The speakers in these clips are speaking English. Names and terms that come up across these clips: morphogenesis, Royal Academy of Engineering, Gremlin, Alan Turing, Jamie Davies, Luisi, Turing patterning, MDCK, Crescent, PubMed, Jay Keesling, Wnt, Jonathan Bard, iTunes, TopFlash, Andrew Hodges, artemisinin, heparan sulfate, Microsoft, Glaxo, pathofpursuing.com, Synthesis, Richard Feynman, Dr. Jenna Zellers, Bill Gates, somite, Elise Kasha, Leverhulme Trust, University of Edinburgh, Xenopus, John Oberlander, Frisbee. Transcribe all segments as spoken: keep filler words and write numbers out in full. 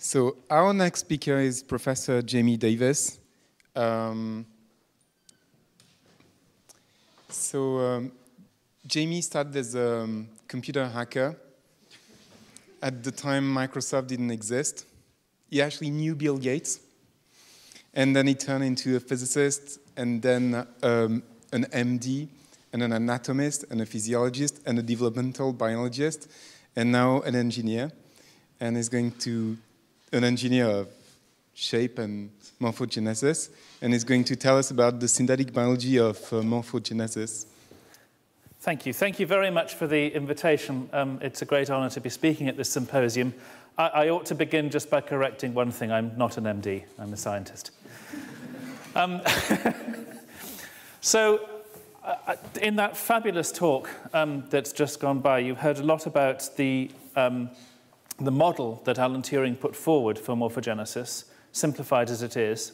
So our next speaker is Professor Jamie Davies. Um, so um, Jamie started as a computer hacker. At the time, Microsoft didn't exist. He actually knew Bill Gates. And then he turned into a physicist, and then um, an M D, and an anatomist, and a physiologist, and a developmental biologist, and now an engineer. And he's going to an engineer of shape and morphogenesis, and is going to tell us about the synthetic biology of uh, morphogenesis. Thank you. Thank you very much for the invitation. Um, it's a great honor to be speaking at this symposium. I, I ought to begin just by correcting one thing. I'm not an M D. I'm a scientist. um, so uh, in that fabulous talk um, that's just gone by, you heard a lot about the um, the model that Alan Turing put forward for morphogenesis, simplified as it is,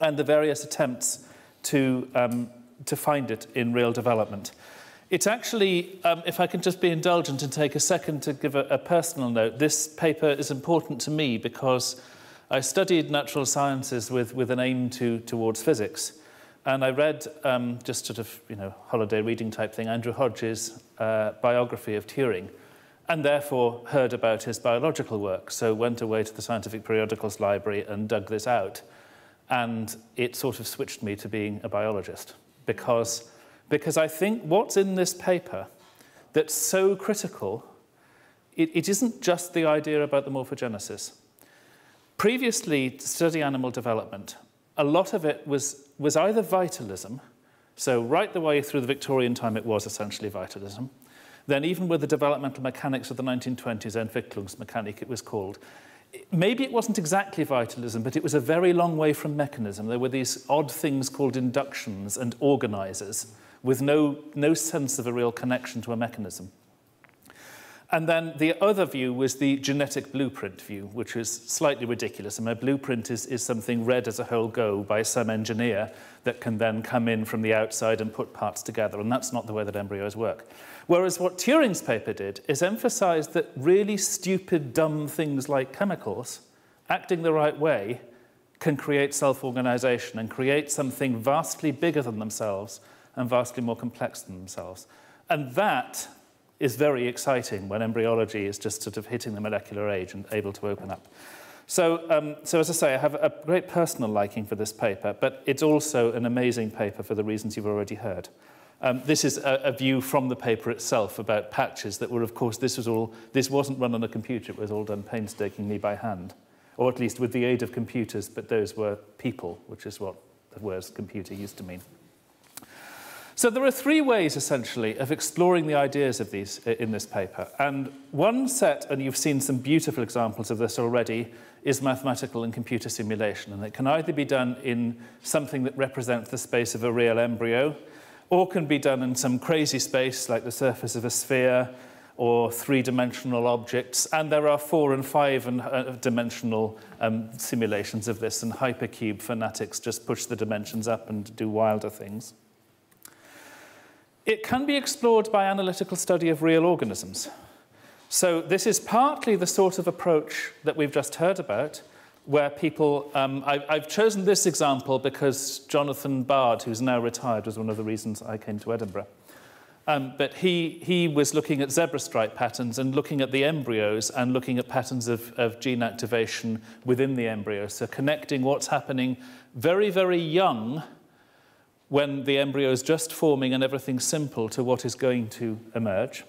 and the various attempts to, um, to find it in real development. It's actually, um, if I can just be indulgent and take a second to give a, a personal note, this paper is important to me because I studied natural sciences with, with an aim to, towards physics. And I read, um, just sort of, you know, holiday reading type thing, Andrew Hodges' uh, biography of Turing, and therefore heard about his biological work, so went away to the scientific periodicals library and dug this out. And it sort of switched me to being a biologist, because, because I think what's in this paper that's so critical, it, it isn't just the idea about the morphogenesis. Previously, to study animal development, a lot of it was, was either vitalism, so right the way through the Victorian time it was essentially vitalism, then even with the developmental mechanics of the nineteen twenties, Entwicklungsmechanik it was called, maybe it wasn't exactly vitalism, but it was a very long way from mechanism. There were these odd things called inductions and organizers with no, no sense of a real connection to a mechanism. And then the other view was the genetic blueprint view, which is slightly ridiculous. And a blueprint is, is something read as a whole go by some engineer that can then come in from the outside and put parts together. And that's not the way that embryos work. Whereas what Turing's paper did is emphasize that really stupid, dumb things like chemicals, acting the right way, can create self-organization and create something vastly bigger than themselves and vastly more complex than themselves. And that is very exciting when embryology is just sort of hitting the molecular age and able to open up. So, um, so as I say, I have a great personal liking for this paper, but it's also an amazing paper for the reasons you've already heard. Um, this is a, a view from the paper itself about patches that were, of course, this was all, this wasn't run on a computer, it was all done painstakingly by hand, or at least with the aid of computers, but those were people, which is what the words computer used to mean. So there are three ways, essentially, of exploring the ideas of these in this paper. And one set, and you've seen some beautiful examples of this already, is mathematical and computer simulation. And it can either be done in something that represents the space of a real embryo, or can be done in some crazy space, like the surface of a sphere, or three-dimensional objects. And there are four and five and, uh, dimensional um, simulations of this, and hypercube fanatics just push the dimensions up and do wilder things. It can be explored by analytical study of real organisms. So this is partly the sort of approach that we've just heard about, where people, um, I, I've chosen this example because Jonathan Bard, who's now retired, was one of the reasons I came to Edinburgh. Um, but he, he was looking at zebra stripe patterns and looking at the embryos and looking at patterns of, of gene activation within the embryo. So connecting what's happening very, very young when the embryo is just forming and everything's simple to what is going to emerge.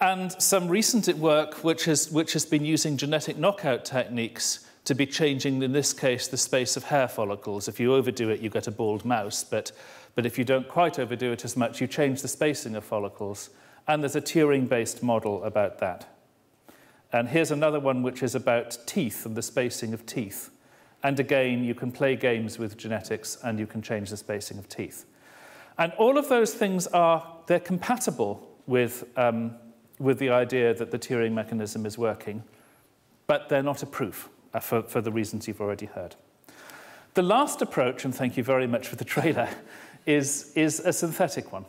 And some recent work which has, which has been using genetic knockout techniques to be changing, in this case, the space of hair follicles. If you overdo it, you get a bald mouse, but, but if you don't quite overdo it as much, you change the spacing of follicles. And there's a Turing-based model about that. And here's another one which is about teeth and the spacing of teeth. And again, you can play games with genetics and you can change the spacing of teeth. And all of those things are, they're compatible with, um, with the idea that the Turing mechanism is working, but they're not a proof uh, for, for the reasons you've already heard. The last approach, and thank you very much for the trailer, is, is a synthetic one.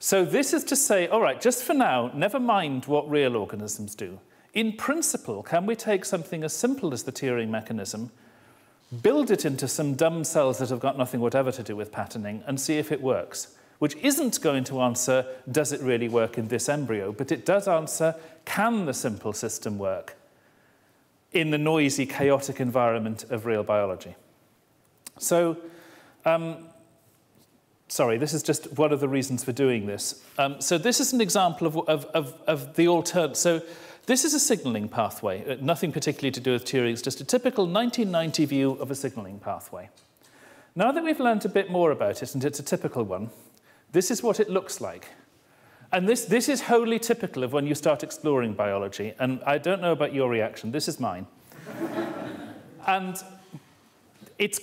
So this is to say, all right, just for now, never mind what real organisms do. in principle, can we take something as simple as the Turing mechanism, build it into some dumb cells that have got nothing whatever to do with patterning, and see if it works? Which isn't going to answer, does it really work in this embryo? But it does answer, can the simple system work in the noisy, chaotic environment of real biology? So, um, sorry, this is just one of the reasons for doing this. Um, so this is an example of, of, of, of the alternate. So this is a signalling pathway, nothing particularly to do with Turing's, just a typical nineteen ninety view of a signalling pathway. Now that we've learned a bit more about it, and it's a typical one, this is what it looks like. And this, this is wholly typical of when you start exploring biology, and I don't know about your reaction, this is mine. And it's,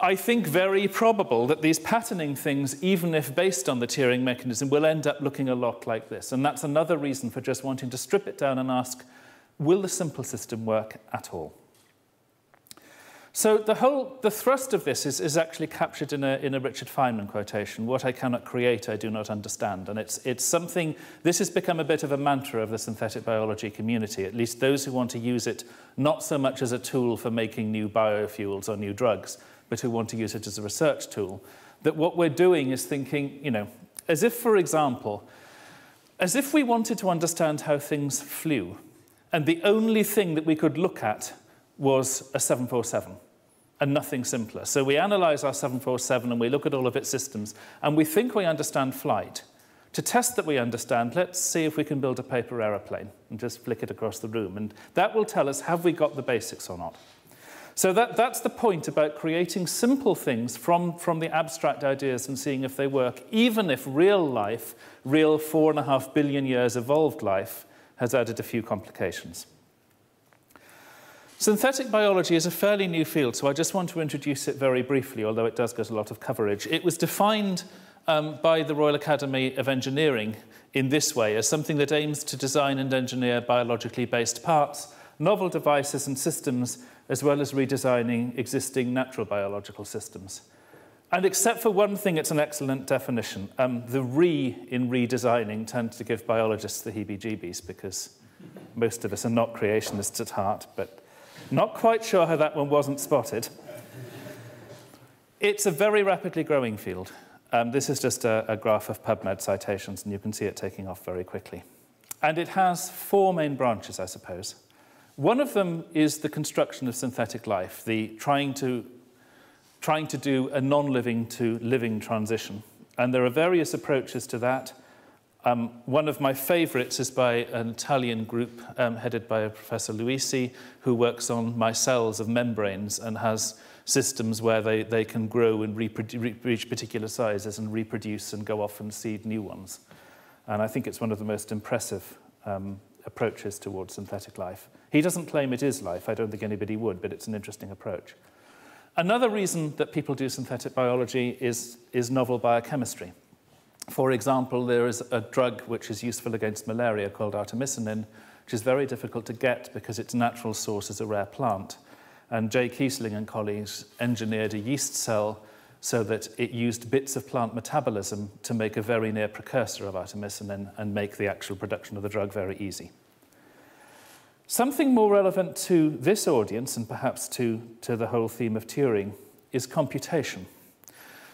I think, very probable that these patterning things, even if based on the Turing mechanism, will end up looking a lot like this. And that's another reason for just wanting to strip it down and ask, will the simple system work at all? So the whole, the thrust of this is, is actually captured in a, in a Richard Feynman quotation, what I cannot create, I do not understand. And it's, it's something, this has become a bit of a mantra of the synthetic biology community, at least those who want to use it not so much as a tool for making new biofuels or new drugs, but who want to use it as a research tool, that what we're doing is thinking, you know, as if, for example, as if we wanted to understand how things flew, and the only thing that we could look at was a seven forty-seven and nothing simpler. So we analyze our seven forty-seven and we look at all of its systems and we think we understand flight. To test that we understand, let's see if we can build a paper aeroplane and just flick it across the room. And that will tell us, have we got the basics or not? So that, that's the point about creating simple things from, from the abstract ideas and seeing if they work, even if real life, real four and a half billion years evolved life, has added a few complications. Synthetic biology is a fairly new field, so I just want to introduce it very briefly, although it does get a lot of coverage. It was defined um, by the Royal Academy of Engineering in this way, as something that aims to design and engineer biologically based parts, novel devices and systems, as well as redesigning existing natural biological systems. And except for one thing, it's an excellent definition. Um, the re in redesigning tends to give biologists the heebie-jeebies, because most of us are not creationists at heart, but not quite sure how that one wasn't spotted. It's a very rapidly growing field. Um, this is just a, a graph of PubMed citations, and you can see it taking off very quickly. And it has four main branches, I suppose. One of them is the construction of synthetic life, the trying to, trying to do a non-living to living transition. And there are various approaches to that. Um, one of my favourites is by an Italian group um, headed by Professor Luisi, who works on micelles of membranes and has systems where they, they can grow and reach particular sizes and reproduce and go off and seed new ones. And I think it's one of the most impressive um, approaches towards synthetic life. He doesn't claim it is life. I don't think anybody would, but it's an interesting approach. Another reason that people do synthetic biology is, is novel biochemistry. For example, there is a drug which is useful against malaria called artemisinin, which is very difficult to get because its natural source is a rare plant. And Jay Keesling and colleagues engineered a yeast cell so that it used bits of plant metabolism to make a very near precursor of artemisinin and make the actual production of the drug very easy. Something more relevant to this audience, and perhaps to, to the whole theme of Turing, is computation.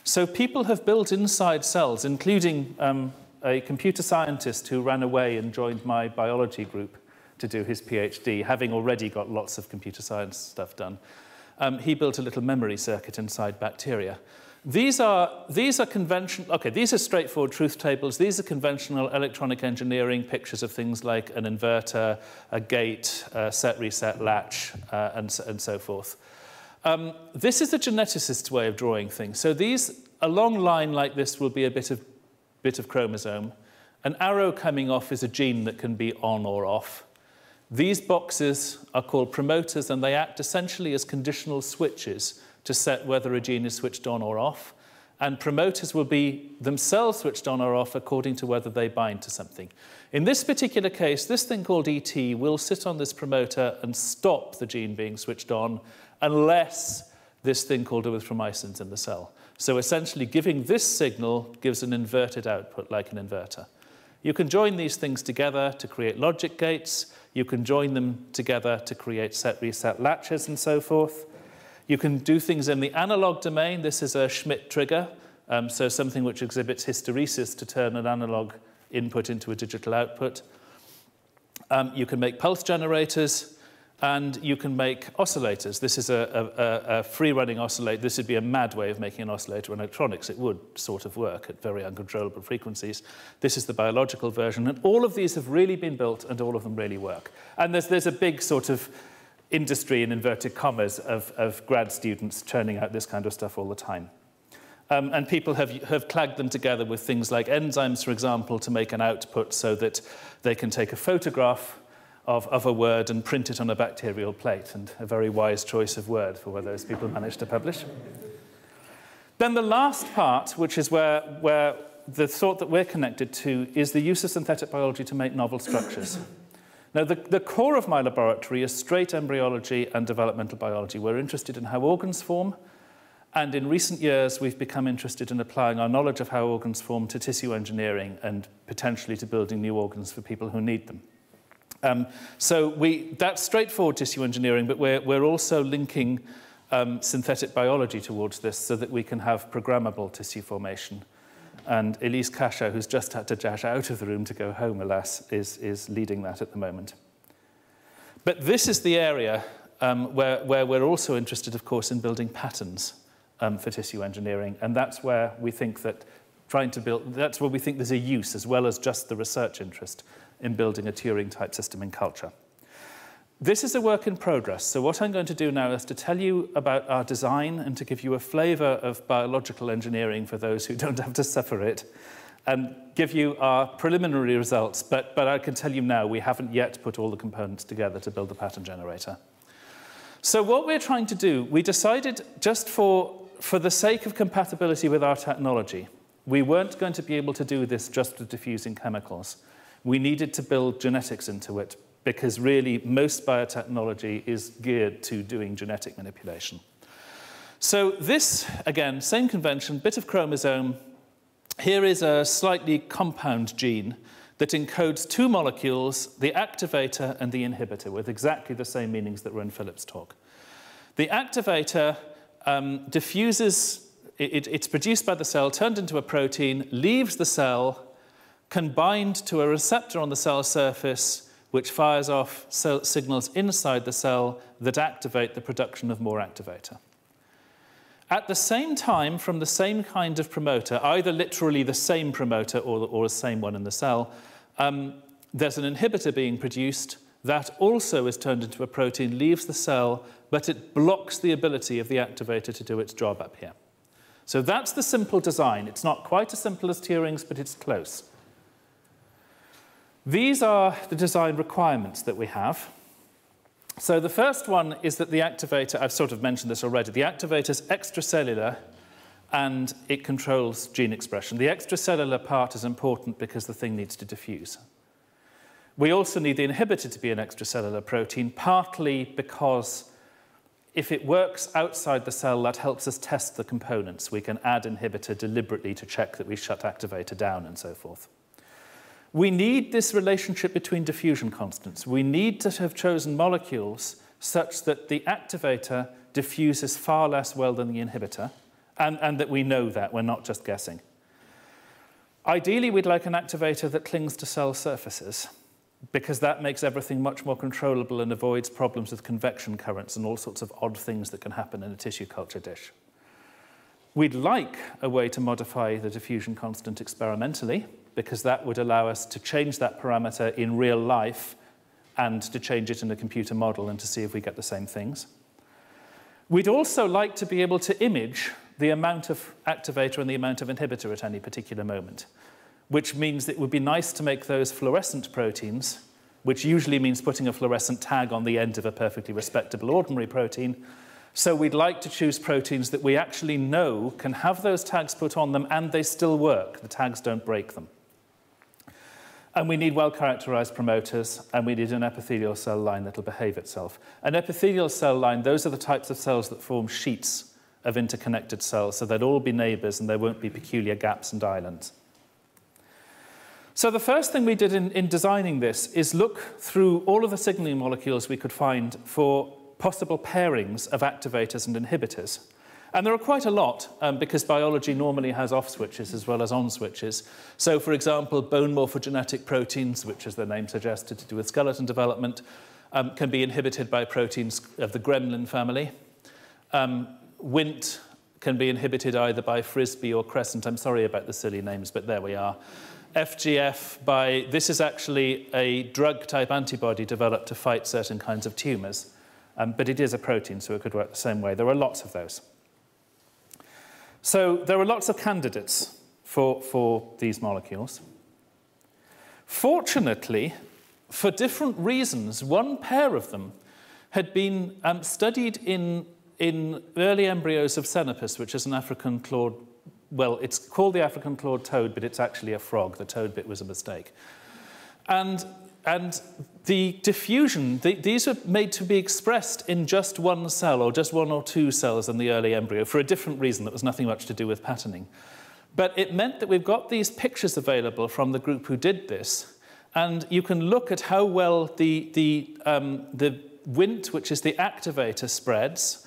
So people have built inside cells, including um, a computer scientist who ran away and joined my biology group to do his PhD, having already got lots of computer science stuff done. Um, he built a little memory circuit inside bacteria. These are, these are conventional, okay, these are straightforward truth tables. These are conventional electronic engineering pictures of things like an inverter, a gate, a set, reset, latch, uh, and, and so forth. Um, this is the geneticist's way of drawing things. So these, a long line like this will be a bit of, bit of chromosome. An arrow coming off is a gene that can be on or off. These boxes are called promoters, and they act essentially as conditional switches to set whether a gene is switched on or off. And promoters will be themselves switched on or off according to whether they bind to something. In this particular case, this thing called E T will sit on this promoter and stop the gene being switched on unless this thing called erythromycin's in the cell. So essentially giving this signal gives an inverted output like an inverter. You can join these things together to create logic gates. You can join them together to create set reset latches and so forth. You can do things in the analog domain. This is a Schmidt trigger, um, so something which exhibits hysteresis to turn an analog input into a digital output. Um, you can make pulse generators, and you can make oscillators. This is a, a, a free-running oscillator. This would be a mad way of making an oscillator in electronics. It would sort of work at very uncontrollable frequencies. This is the biological version. And all of these have really been built, and all of them really work. And there's, there's a big sort of industry, in inverted commas, of, of grad students churning out this kind of stuff all the time. Um, and people have, have clagged them together with things like enzymes, for example, to make an output so that they can take a photograph Of, of a word and print it on a bacterial plate, and a very wise choice of word for where those people managed to publish. Then the last part, which is where, where the thought that we're connected to, is the use of synthetic biology to make novel structures. Now, the, the core of my laboratory is straight embryology and developmental biology. We're interested in how organs form, and in recent years, we've become interested in applying our knowledge of how organs form to tissue engineering and potentially to building new organs for people who need them. Um, so we, that's straightforward tissue engineering, but we're, we're also linking um, synthetic biology towards this so that we can have programmable tissue formation. And Elise Kasha, who's just had to dash out of the room to go home, alas, is, is leading that at the moment. But this is the area um, where, where we're also interested, of course, in building patterns um, for tissue engineering, and that's where we think that trying to build, that's where we think there's a use, as well as just the research interest in building a Turing-type system in culture. This is a work in progress, so what I'm going to do now is to tell you about our design and to give you a flavour of biological engineering for those who don't have to suffer it, and give you our preliminary results, but, but I can tell you now we haven't yet put all the components together to build the pattern generator. So what we're trying to do, we decided just for, for the sake of compatibility with our technology, we weren't going to be able to do this just with diffusing chemicals. We needed to build genetics into it, because really most biotechnology is geared to doing genetic manipulation. So this, again, same convention, bit of chromosome. Here is a slightly compound gene that encodes two molecules, the activator and the inhibitor, with exactly the same meanings that were in Philip's talk. The activator um, diffuses. It, it's produced by the cell, turned into a protein, leaves the cell, can bind to a receptor on the cell surface, which fires off cell signals inside the cell that activate the production of more activator. At the same time, from the same kind of promoter, either literally the same promoter or, or the same one in the cell, um, there's an inhibitor being produced that also is turned into a protein, leaves the cell, but it blocks the ability of the activator to do its job up here. So that's the simple design. It's not quite as simple as Turing's, but it's close. These are the design requirements that we have. So the first one is that the activator, I've sort of mentioned this already, the activator is extracellular and it controls gene expression. The extracellular part is important because the thing needs to diffuse. We also need the inhibitor to be an extracellular protein, partly because if it works outside the cell, that helps us test the components. We can add inhibitor deliberately to check that we shut activator down and so forth. We need this relationship between diffusion constants. We need to have chosen molecules such that the activator diffuses far less well than the inhibitor, and, and that we know that, we're not just guessing. Ideally, we'd like an activator that clings to cell surfaces, because that makes everything much more controllable and avoids problems with convection currents and all sorts of odd things that can happen in a tissue culture dish. We'd like a way to modify the diffusion constant experimentally, because that would allow us to change that parameter in real life and to change it in a computer model and to see if we get the same things. We'd also like to be able to image the amount of activator and the amount of inhibitor at any particular moment, which means it would be nice to make those fluorescent proteins, which usually means putting a fluorescent tag on the end of a perfectly respectable ordinary protein. So we'd like to choose proteins that we actually know can have those tags put on them and they still work. The tags don't break them. And we need well-characterized promoters, and we need an epithelial cell line that'll behave itself. An epithelial cell line, those are the types of cells that form sheets of interconnected cells, so they'd all be neighbors and there won't be peculiar gaps and islands. So the first thing we did in, in designing this is look through all of the signaling molecules we could find for possible pairings of activators and inhibitors. And there are quite a lot, um, because biology normally has off switches as well as on switches. So, for example, bone morphogenetic proteins, which as their name suggests, to do with skeleton development, um, can be inhibited by proteins of the Gremlin family. Um, Wnt can be inhibited either by Frisbee or Crescent. I'm sorry about the silly names, but there we are. F G F by, this is actually a drug-type antibody developed to fight certain kinds of tumours. Um, but it is a protein, so it could work the same way. There are lots of those. So there are lots of candidates for, for these molecules. Fortunately, for different reasons, one pair of them had been um, studied in, in early embryos of Xenopus, which is an African clawed, well, it's called the African clawed toad, but it's actually a frog. The toad bit was a mistake. And And the diffusion, the, these were made to be expressed in just one cell or just one or two cells in the early embryo for a different reason that was nothing much to do with patterning. But it meant that we've got these pictures available from the group who did this, and you can look at how well the, the, um, the Wnt, which is the activator, spreads,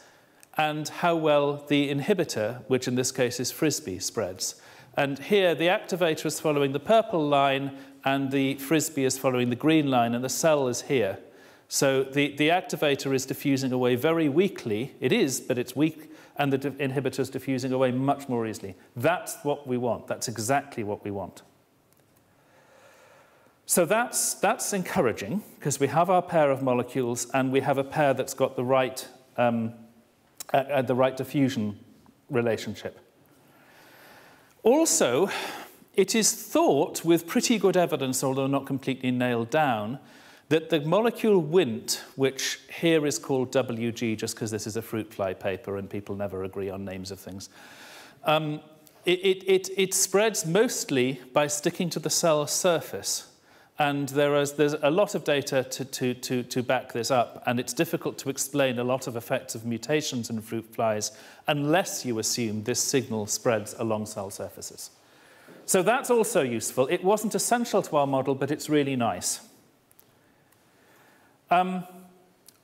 and how well the inhibitor, which in this case is Frisbee, spreads. And here the activator is following the purple line, and the Frisbee is following the green line, and the cell is here. So the, the activator is diffusing away very weakly. It is, but it's weak, and the inhibitor is diffusing away much more easily. That's what we want. That's exactly what we want. So that's, that's encouraging, because we have our pair of molecules, and we have a pair that's got the right, um, uh, uh, the right diffusion relationship. Also, it is thought, with pretty good evidence, although not completely nailed down, that the molecule Wnt, which here is called W G just because this is a fruit fly paper and people never agree on names of things, um, it, it, it, it spreads mostly by sticking to the cell surface. And there is, there's a lot of data to, to, to, to back this up, and it's difficult to explain a lot of effects of mutations in fruit flies unless you assume this signal spreads along cell surfaces. So that's also useful. It wasn't essential to our model, but it's really nice. Um,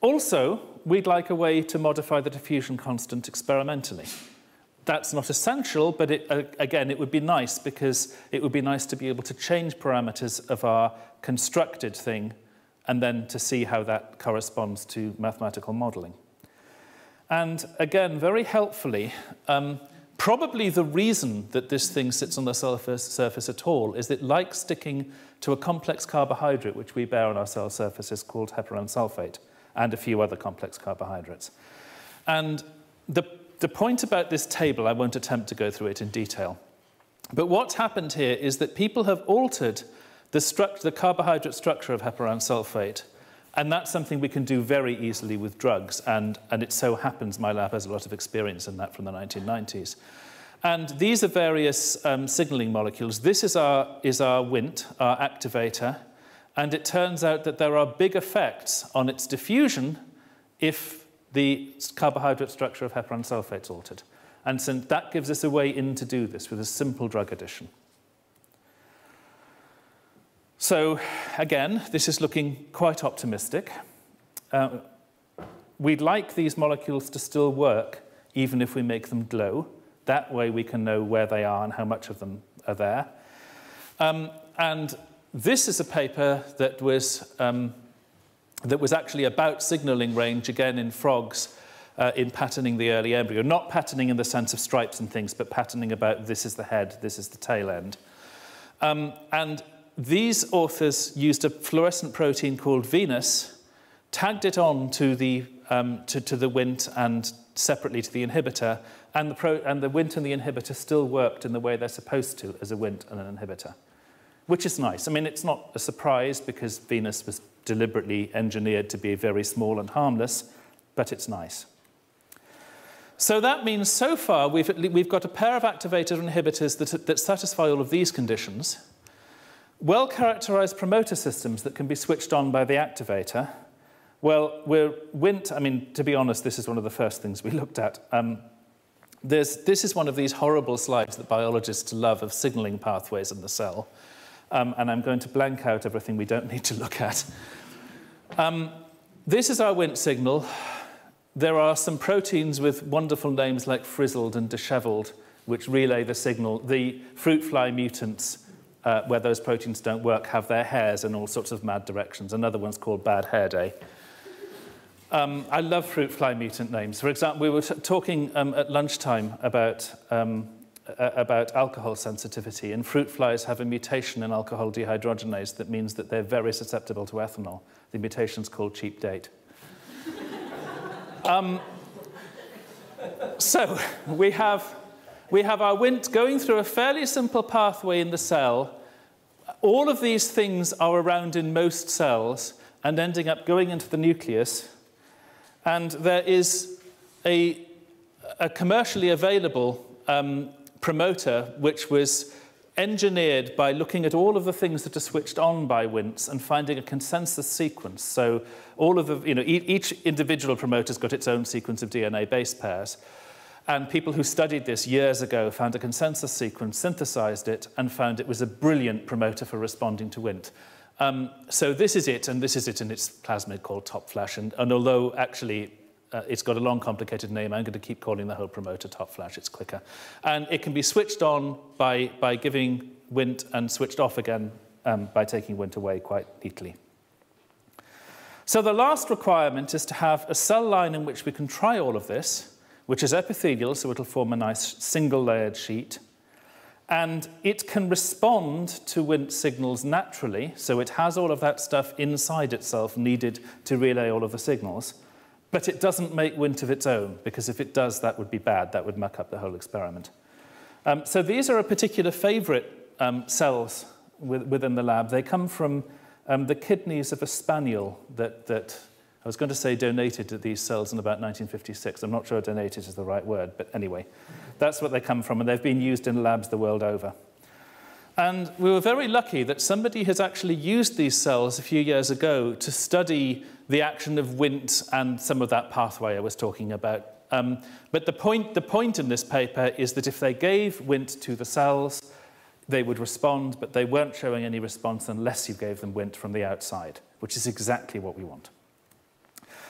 also, we'd like a way to modify the diffusion constant experimentally. That's not essential, but it, uh, again, it would be nice, because it would be nice to be able to change parameters of our constructed thing and then to see how that corresponds to mathematical modeling. And again, very helpfully, um, probably the reason that this thing sits on the surface, surface at all is it likes sticking to a complex carbohydrate which we bear on our cell surfaces called heparan sulfate and a few other complex carbohydrates. And the, the point about this table, I won't attempt to go through it in detail, but what's happened here is that people have altered the, struct, the carbohydrate structure of heparan sulfate, and that's something we can do very easily with drugs, and, and it so happens my lab has a lot of experience in that from the nineteen nineties. And these are various um, signaling molecules. This is our, is our Wnt, our activator, and it turns out that there are big effects on its diffusion if the carbohydrate structure of heparan sulfate is altered. And so that gives us a way in to do this with a simple drug addition. So, again, this is looking quite optimistic. Uh, we'd like these molecules to still work, even if we make them glow. That way we can know where they are and how much of them are there. Um, and this is a paper that was, um, that was actually about signaling range, again, in frogs, uh, in patterning the early embryo. Not patterning in the sense of stripes and things, but patterning about this is the head, this is the tail end. Um, and these authors used a fluorescent protein called Venus, tagged it on to the, um, to, to the Wnt and separately to the inhibitor, and the, pro and the Wnt and the inhibitor still worked in the way they're supposed to as a Wnt and an inhibitor, which is nice. I mean, it's not a surprise because Venus was deliberately engineered to be very small and harmless, but it's nice. So that means so far we've, we've got a pair of activator inhibitors that, that satisfy all of these conditions, well-characterized promoter systems that can be switched on by the activator. Well, we're Wnt, I mean, to be honest, this is one of the first things we looked at. Um, there's, this is one of these horrible slides that biologists love of signaling pathways in the cell. um, and I'm going to blank out everything we don't need to look at. Um, this is our Wnt signal. There are some proteins with wonderful names like frizzled and disheveled, which relay the signal. The fruit fly mutants, uh, where those proteins don't work, have their hairs in all sorts of mad directions. Another one's called Bad Hair Day. Um, I love fruit fly mutant names. For example, we were t talking um, at lunchtime about, um, about alcohol sensitivity, and fruit flies have a mutation in alcohol dehydrogenase that means that they're very susceptible to ethanol. The mutation's called Cheap Date. um, so we have, we have our Wnt going through a fairly simple pathway in the cell. All of these things are around in most cells and ending up going into the nucleus. And there is a, a commercially available um, promoter which was engineered by looking at all of the things that are switched on by Wnt and finding a consensus sequence. So all of the, you know, e each individual promoter's got its own sequence of D N A base pairs. And people who studied this years ago found a consensus sequence, synthesized it, and found it was a brilliant promoter for responding to Wnt. Um, so this is it, and this is it in its plasmid called TopFlash. And, and although actually uh, it's got a long, complicated name, I'm going to keep calling the whole promoter TopFlash. It's quicker. And it can be switched on by, by giving Wnt and switched off again um, by taking Wnt away quite neatly. So the last requirement is to have a cell line in which we can try all of this, which is epithelial, so it'll form a nice single-layered sheet. And it can respond to Wnt signals naturally, so it has all of that stuff inside itself needed to relay all of the signals, but it doesn't make Wnt of its own, because if it does, that would be bad. That would muck up the whole experiment. Um, so these are a particular favorite um, cells with, within the lab. They come from um, the kidneys of a spaniel that, that I was going to say donated to these cells in about nineteen fifty-six. I'm not sure donated is the right word, but anyway, that's what they come from, and they've been used in labs the world over. And we were very lucky that somebody has actually used these cells a few years ago to study the action of Wnt and some of that pathway I was talking about. Um, but the point, the point in this paper is that if they gave Wnt to the cells, they would respond, but they weren't showing any response unless you gave them Wnt from the outside, which is exactly what we want.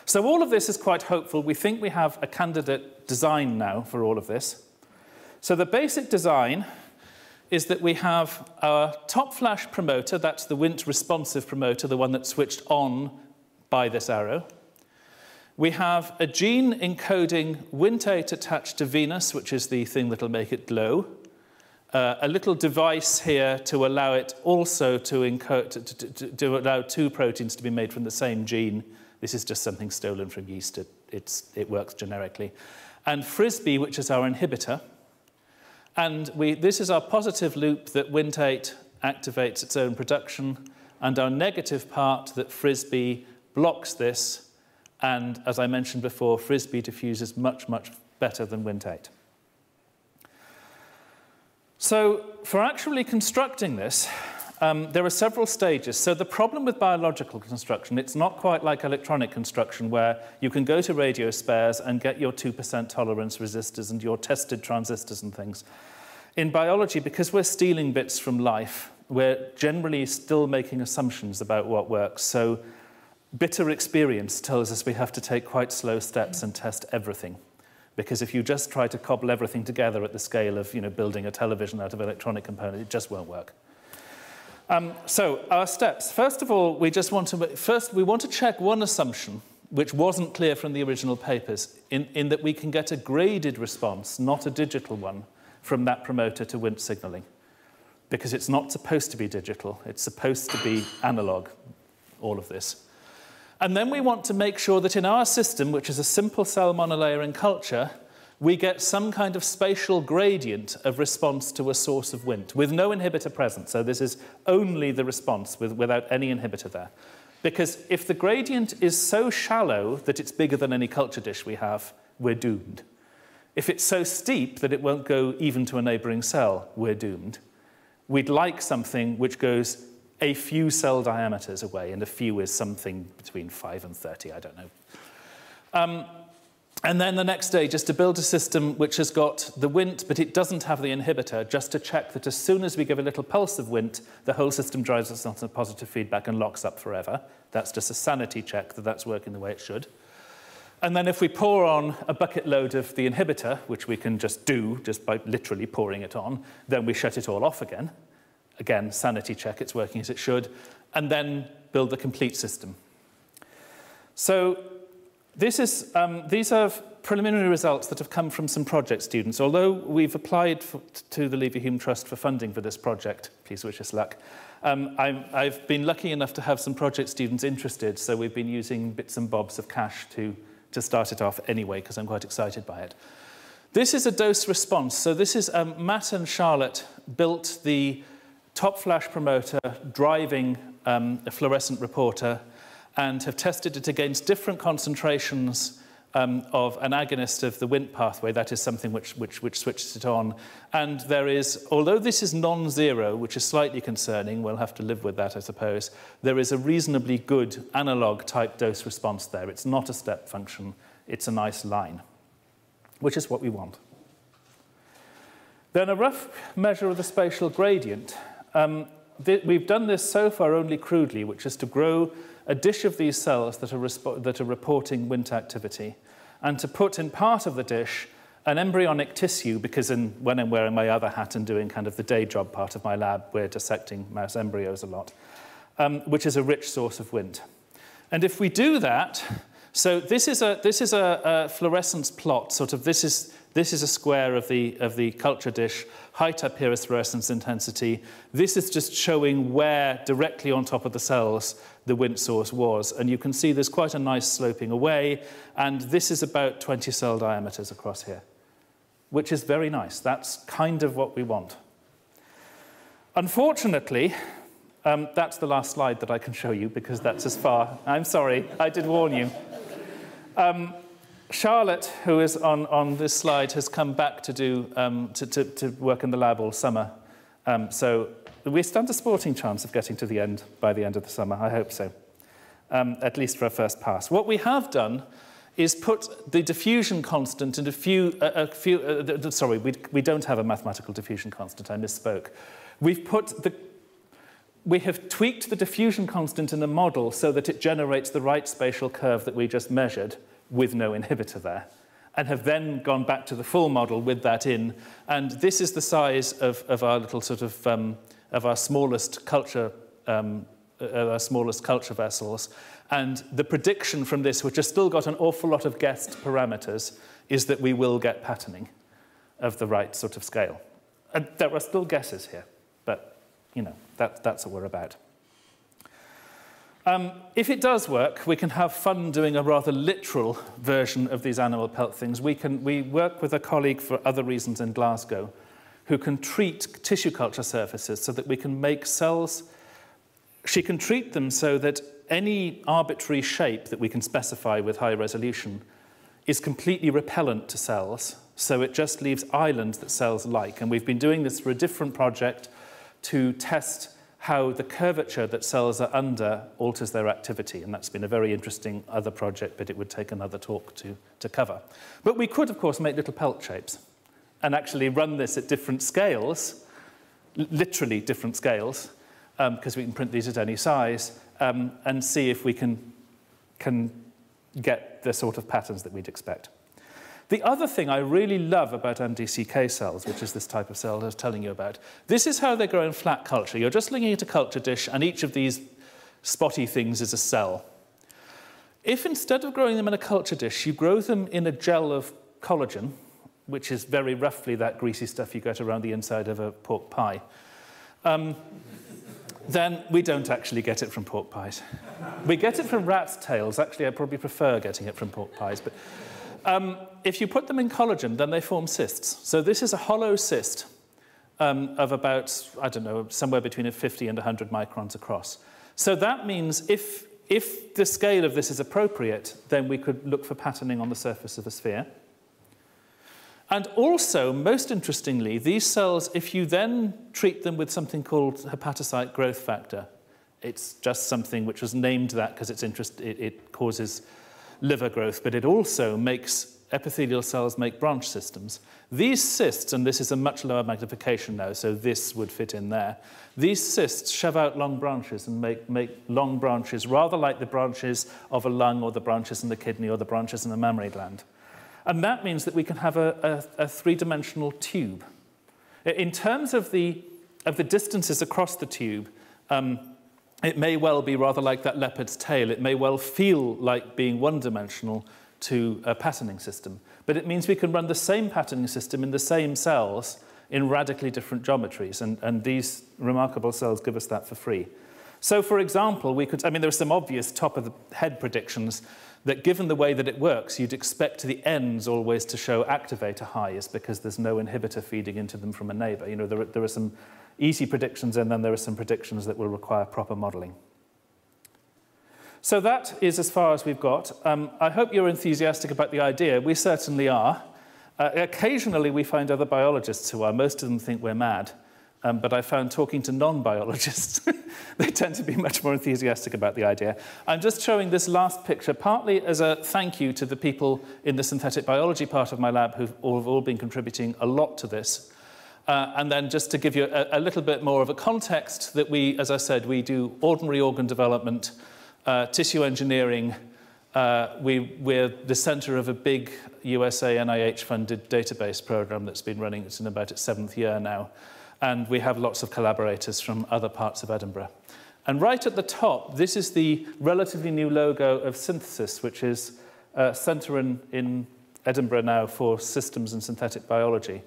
So all of this is quite hopeful. We think we have a candidate design now for all of this. So the basic design is that we have our top flash promoter, that's the Wnt responsive promoter, the one that's switched on by this arrow. We have a gene encoding Wnt eight attached to Venus, which is the thing that'll make it glow. Uh, a little device here to allow it also to, encode, to, to, to, to allow two proteins to be made from the same gene. This is just something stolen from yeast. It, it's, it works generically. And Frisbee, which is our inhibitor. And we, this is our positive loop that Wnt eight activates its own production, and our negative part that Frisbee blocks this. And as I mentioned before, Frisbee diffuses much, much better than Wnt eight. So for actually constructing this, Um, there are several stages. So the problem with biological construction, it's not quite like electronic construction where you can go to radio spares and get your two percent tolerance resistors and your tested transistors and things. In biology, because we're stealing bits from life, we're generally still making assumptions about what works. So bitter experience tells us we have to take quite slow steps and test everything. Because if you just try to cobble everything together at the scale of, you know, building a television out of electronic components, it just won't work. Um, so our steps. First of all, we just want to first we want to check one assumption which wasn't clear from the original papers, in, in that we can get a graded response, not a digital one, from that promoter to Wnt signaling, because it's not supposed to be digital. It's supposed to be analog, all of this. And then we want to make sure that in our system, which is a simple cell monolayer in culture, we get some kind of spatial gradient of response to a source of Wnt with no inhibitor present. So this is only the response with, without any inhibitor there. Because if the gradient is so shallow that it's bigger than any culture dish we have, we're doomed. If it's so steep that it won't go even to a neighboring cell, we're doomed. We'd like something which goes a few cell diameters away, and a few is something between five and thirty, I don't know. Um, And then the next day, just to build a system which has got the Wnt, but it doesn't have the inhibitor, just to check that as soon as we give a little pulse of Wnt, the whole system drives us onto positive feedback and locks up forever. That's just a sanity check that that's working the way it should. And then if we pour on a bucket load of the inhibitor, which we can just do just by literally pouring it on, then we shut it all off again. Again, sanity check, it's working as it should. And then build the complete system. So this is, um, these are preliminary results that have come from some project students. Although we've applied for, to the Leverhulme Trust for funding for this project, please wish us luck, um, I'm, I've been lucky enough to have some project students interested, so we've been using bits and bobs of cash to, to start it off anyway, because I'm quite excited by it. This is a dose response. So this is um, Matt and Charlotte built the TopFlash promoter driving um, a fluorescent reporter and have tested it against different concentrations um, of an agonist of the Wnt pathway. That is something which, which, which switches it on. And there is, although this is non-zero, which is slightly concerning, we'll have to live with that, I suppose, there is a reasonably good analog type dose response there. It's not a step function, it's a nice line, which is what we want. Then a rough measure of the spatial gradient. Um, th- we've done this so far only crudely, which is to grow a dish of these cells that are, that are reporting Wnt activity, and to put in part of the dish an embryonic tissue, because in, when I'm wearing my other hat and doing kind of the day job part of my lab, we're dissecting mouse embryos a lot, um, which is a rich source of Wnt. And if we do that, so this is a, this is a, a fluorescence plot, sort of this is, this is a square of the, of the culture dish. Height up here is fluorescence intensity. This is just showing where directly on top of the cells the Wnt source was. And you can see there's quite a nice sloping away. And this is about twenty cell diameters across here, which is very nice. That's kind of what we want. Unfortunately, um, that's the last slide that I can show you, because that's as far. I'm sorry, I did warn you. Um, Charlotte, who is on, on this slide, has come back to, do, um, to, to, to work in the lab all summer. Um, so we stand a sporting chance of getting to the end by the end of the summer. I hope so, um, at least for our first pass. What we have done is put the diffusion constant in a few... Uh, a few uh, sorry, we, we don't have a mathematical diffusion constant. I misspoke. We've put the... We have tweaked the diffusion constant in the model so that it generates the right spatial curve that we just measured, with no inhibitor there, and have then gone back to the full model with that in. And this is the size of, of our little sort of, um, of our smallest culture, um, uh, our smallest culture vessels. And the prediction from this, which has still got an awful lot of guessed parameters, is that we will get patterning of the right sort of scale. And there are still guesses here, but you know, that, that's what we're about. Um, if it does work, we can have fun doing a rather literal version of these animal pelt things. We, can, we work with a colleague for other reasons in Glasgow who can treat tissue culture surfaces so that we can make cells. She can treat them so that any arbitrary shape that we can specify with high resolution is completely repellent to cells, so it just leaves islands that cells like. And we've been doing this for a different project to test how the curvature that cells are under alters their activity, and that's been a very interesting other project, but it would take another talk to, to cover. But we could, of course, make little pelt shapes and actually run this at different scales, literally different scales, because um, we can print these at any size, um, and see if we can, can get the sort of patterns that we'd expect. The other thing I really love about M D C K cells, which is this type of cell I was telling you about, this is how they grow in flat culture. You're just looking at a culture dish, and each of these spotty things is a cell. If instead of growing them in a culture dish, you grow them in a gel of collagen, which is very roughly that greasy stuff you get around the inside of a pork pie, um, then we don't actually get it from pork pies. We get it from rats' tails. Actually, I probably prefer getting it from pork pies, but... Um, if you put them in collagen, then they form cysts. So this is a hollow cyst um, of about, I don't know, somewhere between fifty and one hundred microns across. So that means if, if the scale of this is appropriate, then we could look for patterning on the surface of a sphere. And also, most interestingly, these cells, if you then treat them with something called hepatocyte growth factor, it's just something which was named that because it's interest, it, it causes liver growth, but it also makes epithelial cells make branch systems. These cysts, and this is a much lower magnification now, so this would fit in there, these cysts shove out long branches and make, make long branches, rather like the branches of a lung or the branches in the kidney or the branches in the mammary gland. And that means that we can have a, a, a three-dimensional tube. In terms of the, of the distances across the tube, um, it may well be rather like that leopard's tail. It may well feel like being one-dimensional to a patterning system. But it means we can run the same patterning system in the same cells in radically different geometries, and, and these remarkable cells give us that for free. So, for example, we could, I mean, there are some obvious top-of-the-head predictions that, given the way that it works, you'd expect the ends always to show activator highs because there's no inhibitor feeding into them from a neighbour. You know, there are, there are some easy predictions, and then there are some predictions that will require proper modelling. So that is as far as we've got. Um, I hope you're enthusiastic about the idea. We certainly are. Uh, occasionally, we find other biologists who are. Most of them think we're mad. Um, but I found talking to non-biologists, they tend to be much more enthusiastic about the idea. I'm just showing this last picture, partly as a thank you to the people in the synthetic biology part of my lab who've all, have all been contributing a lot to this. Uh, and then just to give you a, a little bit more of a context that we, as I said, we do ordinary organ development, uh, tissue engineering. Uh, we, we're the centre of a big U S A N I H-funded database programme that's been running, it's in about its seventh year now. And we have lots of collaborators from other parts of Edinburgh. And right at the top, this is the relatively new logo of Synthesis, which is a centre in, in Edinburgh now for systems and synthetic biology,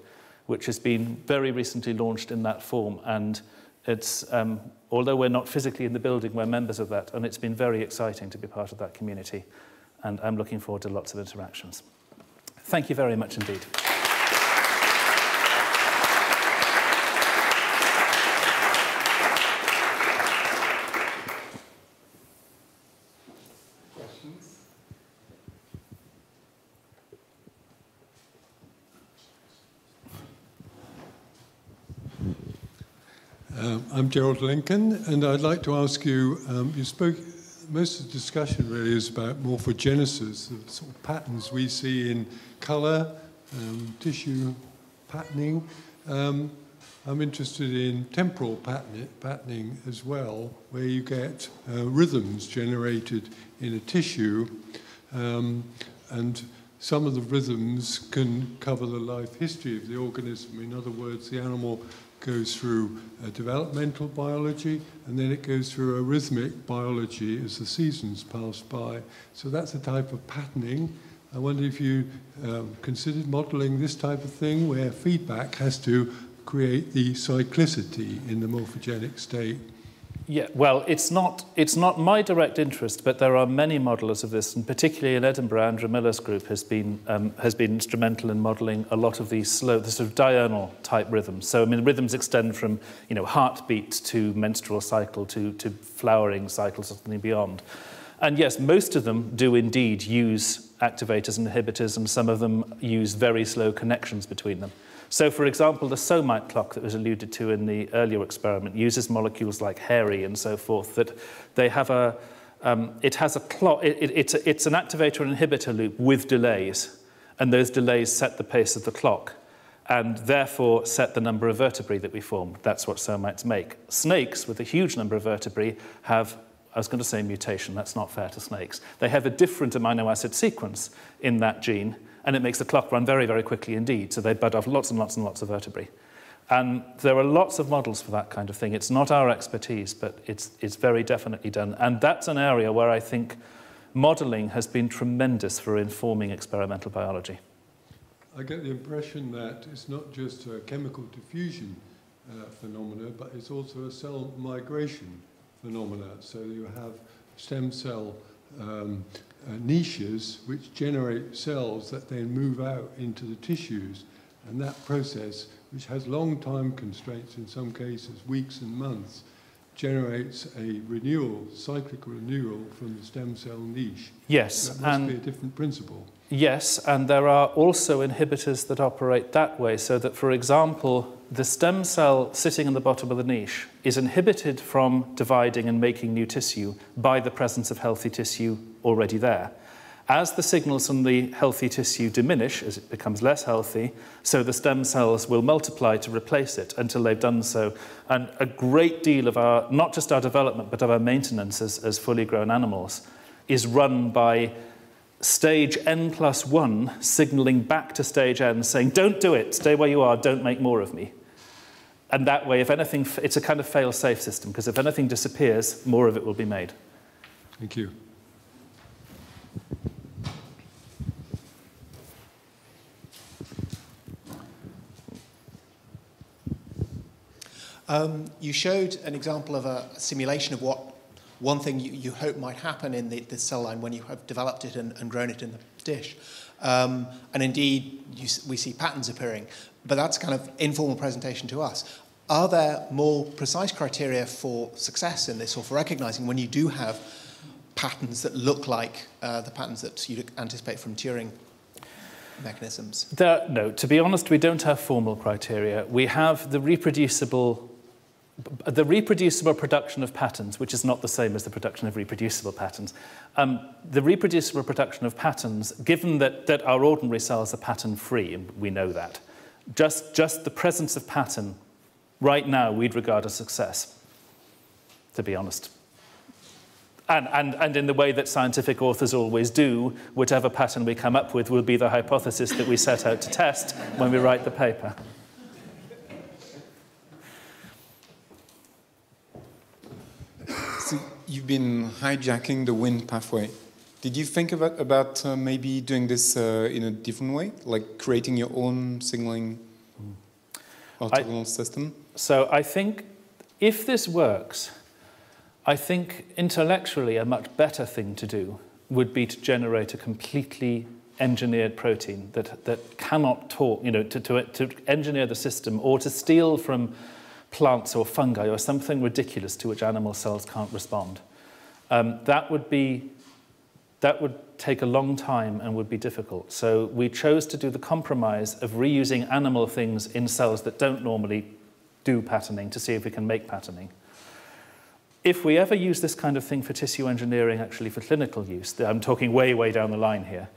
which has been very recently launched in that form. And it's, um, although we're not physically in the building, we're members of that, and it's been very exciting to be part of that community. And I'm looking forward to lots of interactions. Thank you very much indeed. I'm Gerald Lincoln, and I'd like to ask you, um, you spoke, most of the discussion really is about morphogenesis, the sort of patterns we see in colour, um, tissue patterning. Um, I'm interested in temporal pattern, patterning as well, where you get uh, rhythms generated in a tissue, um, and some of the rhythms can cover the life history of the organism. In other words, the animal goes through uh, developmental biology, and then it goes through arrhythmic biology as the seasons pass by. So that's a type of patterning. I wonder if you um, considered modelling this type of thing where feedback has to create the cyclicity in the morphogenic state. Yeah, well, it's not, it's not my direct interest, but there are many modellers of this, and particularly in Edinburgh, Andrew Miller's group has been, um, has been instrumental in modelling a lot of these slow, the sort of diurnal type rhythms. So, I mean, rhythms extend from, you know, heartbeat to menstrual cycle to, to flowering cycles and beyond. And yes, most of them do indeed use activators and inhibitors, and some of them use very slow connections between them. So, for example, the somite clock that was alluded to in the earlier experiment uses molecules like hairy and so forth. That they have a, um, it has a clock. It, it, it's a, it's an activator and inhibitor loop with delays, and those delays set the pace of the clock, and therefore set the number of vertebrae that we form. That's what somites make. Snakes with a huge number of vertebrae have. I was going to say mutation. That's not fair to snakes. They have a different amino acid sequence in that gene. And it makes the clock run very, very quickly indeed. So they bud off lots and lots and lots of vertebrae. And there are lots of models for that kind of thing. It's not our expertise, but it's, it's very definitely done. And that's an area where I think modelling has been tremendous for informing experimental biology. I get the impression that it's not just a chemical diffusion uh, phenomena, but it's also a cell migration phenomena. So you have stem cell um, Uh, niches which generate cells that then move out into the tissues, and that process, which has long time constraints in some cases, weeks and months, generates a renewal, cyclical renewal from the stem cell niche. Yes, that must and be a different principle. Yes, and there are also inhibitors that operate that way, so that, for example, the stem cell sitting in the bottom of the niche is inhibited from dividing and making new tissue by the presence of healthy tissue already there. As the signals from the healthy tissue diminish, as it becomes less healthy, so the stem cells will multiply to replace it until they've done so. And a great deal of our, not just our development, but of our maintenance as, as fully grown animals is run by stage N plus one signalling back to stage N, saying, don't do it, stay where you are, don't make more of me. And that way, if anything, it's a kind of fail-safe system, because if anything disappears, more of it will be made. Thank you. Um, you showed an example of a simulation of what one thing you, you hope might happen in the, the cell line when you have developed it and, and grown it in the dish. Um, and indeed, you, we see patterns appearing. But that's kind of informal presentation to us. Are there more precise criteria for success in this or for recognizing when you do have patterns that look like uh, the patterns that you anticipate from Turing mechanisms? There, no, to be honest, we don't have formal criteria. We have the reproducible, the reproducible production of patterns, which is not the same as the production of reproducible patterns. Um, the reproducible production of patterns, given that, that our ordinary cells are pattern-free, and we know that, just, just the presence of pattern right now we'd regard as success, to be honest. And, and, and in the way that scientific authors always do, whatever pattern we come up with will be the hypothesis that we set out to test when we write the paper. So you've been hijacking the Wnt pathway. Did you think about, about uh, maybe doing this uh, in a different way, like creating your own signaling orthogonal I, system? So I think if this works, I think intellectually a much better thing to do would be to generate a completely engineered protein that, that cannot talk, you know, to, to, to engineer the system or to steal from plants or fungi or something ridiculous to which animal cells can't respond. Um, that would be, that would take a long time and would be difficult. So we chose to do the compromise of reusing animal things in cells that don't normally do patterning to see if we can make patterning. If we ever use this kind of thing for tissue engineering, actually for clinical use, I'm talking way, way down the line here,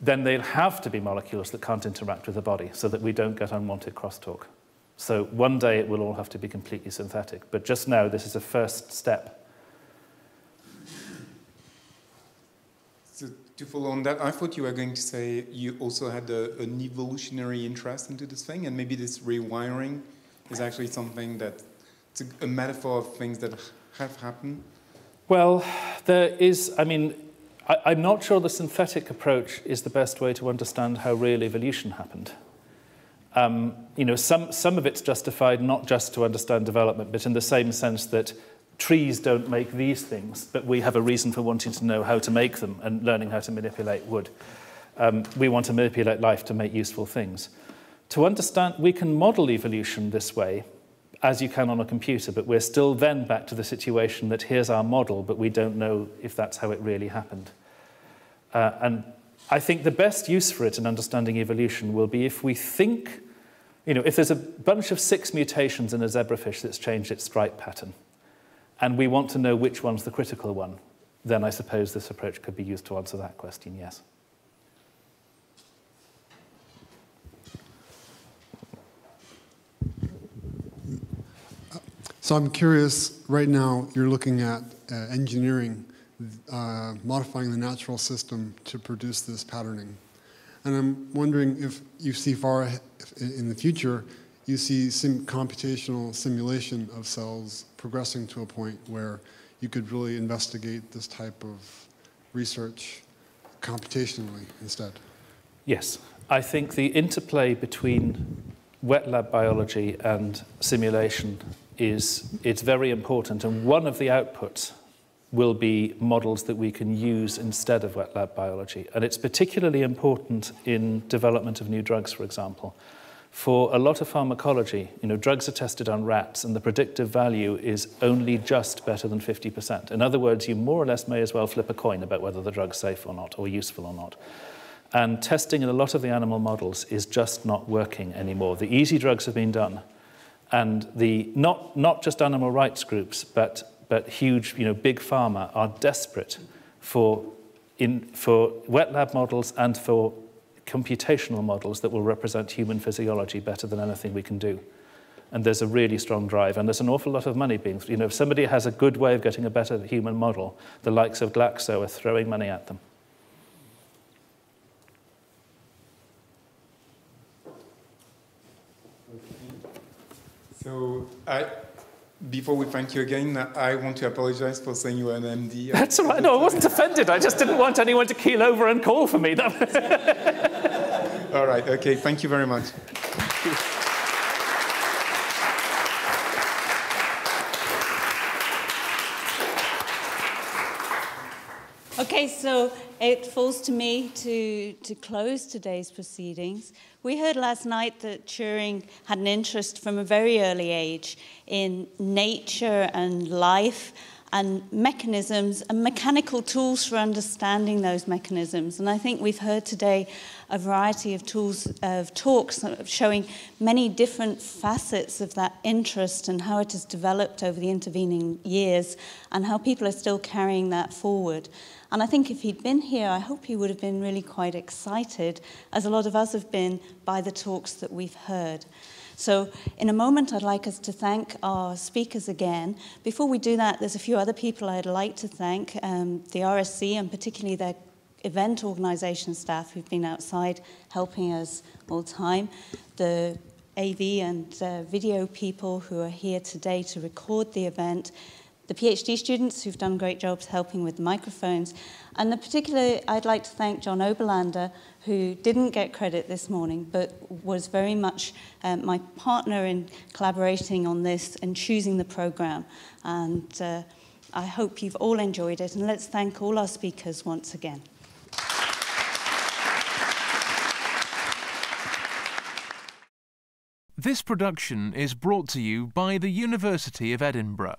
then they'll have to be molecules that can't interact with the body so that we don't get unwanted crosstalk. So one day it will all have to be completely synthetic. But just now, this is a first step. So to follow on that, I thought you were going to say you also had a, an evolutionary interest into this thing, and maybe this rewiring is actually something that, it's a, a metaphor of things that have happened? Well, there is, I mean, I, I'm not sure the synthetic approach is the best way to understand how real evolution happened. Um, you know, some, some of it's justified not just to understand development, but in the same sense that trees don't make these things, but we have a reason for wanting to know how to make them and learning how to manipulate wood. Um, we want to manipulate life to make useful things. To understand, we can model evolution this way, as you can on a computer, but we're still then back to the situation that here's our model, but we don't know if that's how it really happened. Uh, and I think the best use for it in understanding evolution will be if we think, you know, if there's a bunch of six mutations in a zebrafish that's changed its stripe pattern, and we want to know which one's the critical one, then I suppose this approach could be used to answer that question, yes. So I'm curious, right now you're looking at uh, engineering, uh, modifying the natural system to produce this patterning. And I'm wondering if you see far in the future, you see some computational simulation of cells progressing to a point where you could really investigate this type of research computationally instead. Yes, I think the interplay between wet lab biology and simulation is it's very important, and one of the outputs will be models that we can use instead of wet lab biology. And it's particularly important in development of new drugs, for example. For a lot of pharmacology, you know, drugs are tested on rats, and the predictive value is only just better than fifty percent. In other words, you more or less may as well flip a coin about whether the drug's safe or not, or useful or not. And testing in a lot of the animal models is just not working anymore. The easy drugs have been done. And the not not just animal rights groups, but but huge, you know, big pharma are desperate for in, for wet lab models and for computational models that will represent human physiology better than anything we can do. And there's a really strong drive, and there's an awful lot of money being, you know, if somebody has a good way of getting a better human model, the likes of Glaxo are throwing money at them. So, I, before we thank you again, I want to apologize for saying you are an M D. That's all right. No, I wasn't offended. I just didn't want anyone to keel over and call for me. All right. Okay. Thank you very much. Okay. So it falls to me to, to close today's proceedings. We heard last night that Turing had an interest from a very early age in nature and life and mechanisms and mechanical tools for understanding those mechanisms. And I think we've heard today a variety of, tools, of talks showing many different facets of that interest and how it has developed over the intervening years and how people are still carrying that forward. And I think if he'd been here, I hope he would have been really quite excited, as a lot of us have been, by the talks that we've heard. So in a moment, I'd like us to thank our speakers again. Before we do that, there's a few other people I'd like to thank, um, the R S C and particularly their event organisation staff who've been outside helping us all time, the A V and uh, video people who are here today to record the event, the PhD students who've done great jobs helping with microphones. And in particular, I'd like to thank John Oberlander, who didn't get credit this morning, but was very much um, my partner in collaborating on this and choosing the programme. And uh, I hope you've all enjoyed it. And let's thank all our speakers once again. This production is brought to you by the University of Edinburgh.